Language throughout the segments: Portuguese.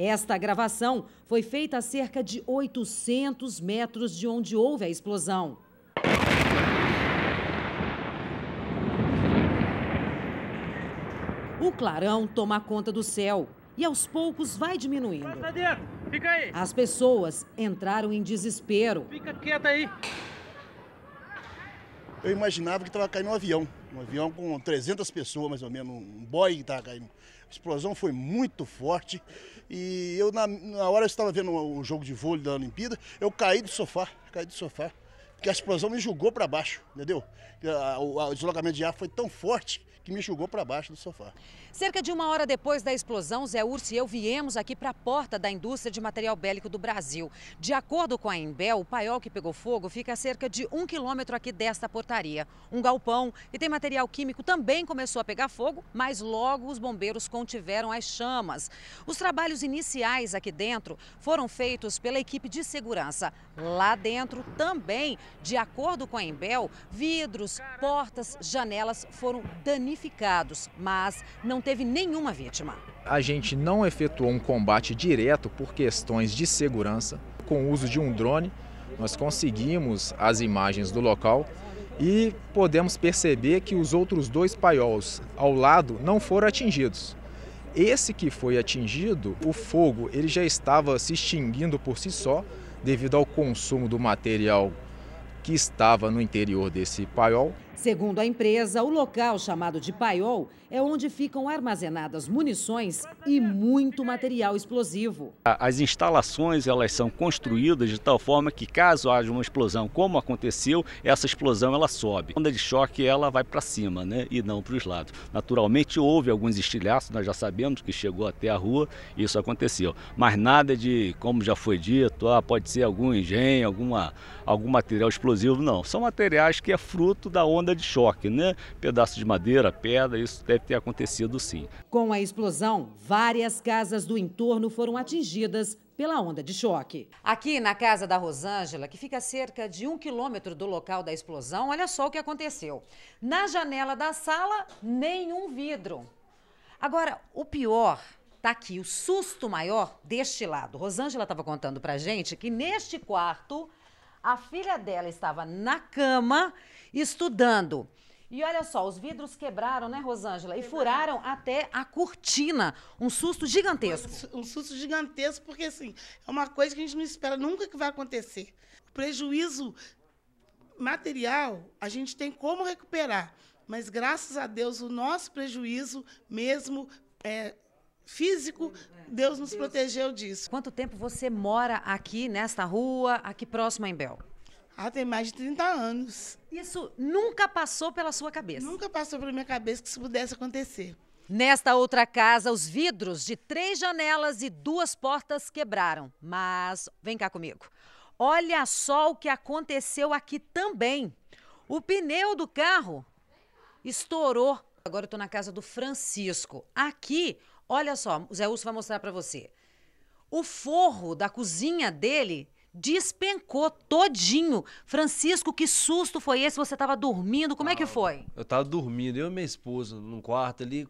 Esta gravação foi feita a cerca de 800 metros de onde houve a explosão. O clarão toma conta do céu e aos poucos vai diminuindo. Vai pra dentro, fica aí. As pessoas entraram em desespero. Fica quieta aí. Eu imaginava que estava caindo um avião com 300 pessoas mais ou menos, um boy que estava caindo. A explosão foi muito forte e eu na hora eu estava vendo o jogo de vôlei da Olimpíada, eu caí do sofá, porque a explosão me jogou para baixo, entendeu? O deslocamento de ar foi tão forte que me jogou para baixo do sofá. Cerca de uma hora depois da explosão, Zé Urso e eu viemos aqui para a porta da indústria de material bélico do Brasil. De acordo com a Imbel, o paiol que pegou fogo fica a cerca de 1 quilômetro aqui desta portaria. Um galpão que tem material químico também começou a pegar fogo, mas logo os bombeiros contiveram as chamas. Os trabalhos iniciais aqui dentro foram feitos pela equipe de segurança. Lá dentro também, de acordo com a Imbel, vidros, portas, janelas foram danificados, mas não teve nenhuma vítima. A gente não efetuou um combate direto por questões de segurança. Com o uso de um drone, nós conseguimos as imagens do local e podemos perceber que os outros dois paiols ao lado não foram atingidos. Esse que foi atingido, o fogo ele já estava se extinguindo por si só devido ao consumo do material que estava no interior desse paiol. Segundo a empresa, o local chamado de paiol é onde ficam armazenadas munições e muito material explosivo. As instalações elas são construídas de tal forma que caso haja uma explosão, como aconteceu, essa explosão ela sobe. A onda de choque ela vai para cima, né, e não para os lados. Naturalmente houve alguns estilhaços, nós já sabemos que chegou até a rua, isso aconteceu. Mas nada de, como já foi dito, pode ser algum engenho, algum material explosivo. Não, são materiais que é fruto da onda de choque, né? Pedaço de madeira, pedra, isso deve ter acontecido sim. Com a explosão, várias casas do entorno foram atingidas pela onda de choque. Aqui na casa da Rosângela, que fica a cerca de 1 quilômetro do local da explosão, olha só o que aconteceu. Na janela da sala, nenhum vidro. Agora, o pior tá aqui, o susto maior deste lado. Rosângela estava contando pra gente que neste quarto a filha dela estava na cama estudando. E olha só, os vidros quebraram, né, Rosângela? E furaram até a cortina. Um susto gigantesco. Um susto gigantesco porque, assim, é uma coisa que a gente não espera nunca que vai acontecer. O prejuízo material a gente tem como recuperar, mas graças a Deus o nosso prejuízo mesmo é físico, Deus nos protegeu disso. Quanto tempo você mora aqui nesta rua, aqui próximo a Imbel? Ah, tem mais de 30 anos. Isso nunca passou pela sua cabeça? Nunca passou pela minha cabeça que isso pudesse acontecer. Nesta outra casa, os vidros de 3 janelas e 2 portas quebraram. Mas vem cá comigo. Olha só o que aconteceu aqui também. O pneu do carro estourou. Agora eu tô na casa do Francisco. Aqui, olha só, o Zé Urso vai mostrar para você. O forro da cozinha dele despencou todinho. Francisco, que susto foi esse? Você estava dormindo? Como é que foi? Eu estava dormindo, eu e minha esposa, num quarto ali,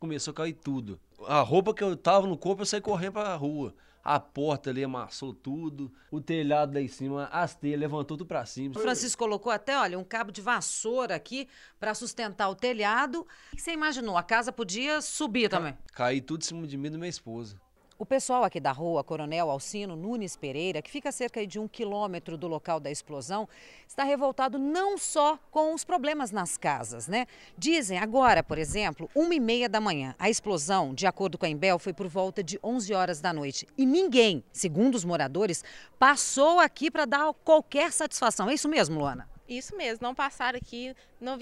começou a cair tudo. A roupa que eu tava no corpo, eu saí correndo para a rua. A porta ali amassou tudo, o telhado lá em cima, as telhas, levantou tudo para cima. O Francisco colocou até, olha, um cabo de vassoura aqui para sustentar o telhado. O que você imaginou? A casa podia subir também? Caí tudo em cima de mim e da minha esposa. O pessoal aqui da rua Coronel Alcino Nunes Pereira, que fica a cerca de 1 quilômetro do local da explosão, está revoltado não só com os problemas nas casas, né? Dizem agora, por exemplo, 1h30 da manhã. A explosão, de acordo com a Imbel, foi por volta de 11 horas da noite. E ninguém, segundo os moradores, passou aqui para dar qualquer satisfação. É isso mesmo, Luana? Isso mesmo, não passaram aqui, não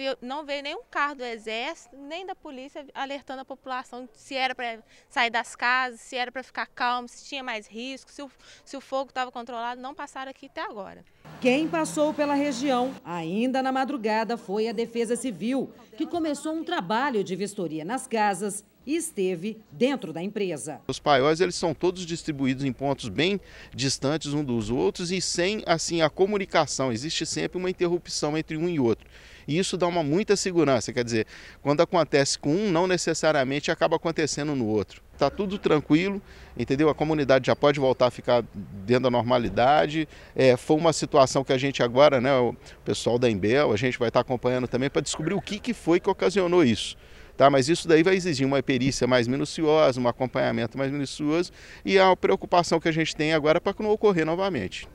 veio nenhum carro do Exército, nem da polícia alertando a população se era para sair das casas, se era para ficar calmo, se tinha mais risco, se o fogo estava controlado, não passaram aqui até agora. Quem passou pela região, ainda na madrugada, foi a Defesa Civil, que começou um trabalho de vistoria nas casas e esteve dentro da empresa. Os paióis eles são todos distribuídos em pontos bem distantes uns dos outros e sem assim a comunicação, existe sempre uma interrupção entre um e outro. E isso dá muita segurança, quer dizer, quando acontece com um, não necessariamente acaba acontecendo no outro. está tudo tranquilo, entendeu? A comunidade já pode voltar a ficar dentro da normalidade. Foi uma situação que a gente agora, né, o pessoal da Imbel, a gente vai estar acompanhando também para descobrir o que foi que ocasionou isso. Tá, mas isso daí vai exigir uma perícia mais minuciosa, um acompanhamento mais minucioso e a preocupação que a gente tem agora para que não ocorrer novamente.